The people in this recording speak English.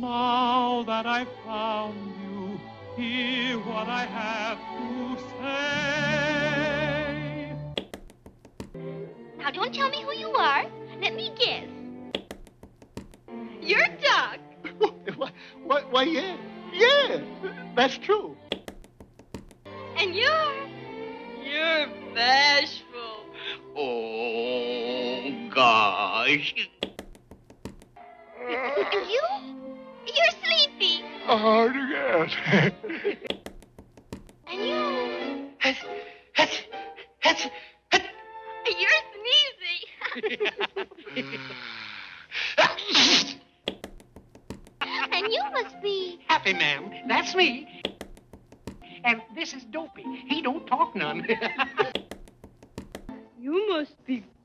Now that I've found you, hear what I have to say. Now don't tell me who you are. Let me guess. You're Doc. Why, yeah. Yeah, that's true. And you're bashful. Oh, gosh. And you? You're sleepy. Oh, yes. And you? You're sneezy. And you must be... Happy, ma'am. That's me. And this is Dopey. He don't talk none. You must be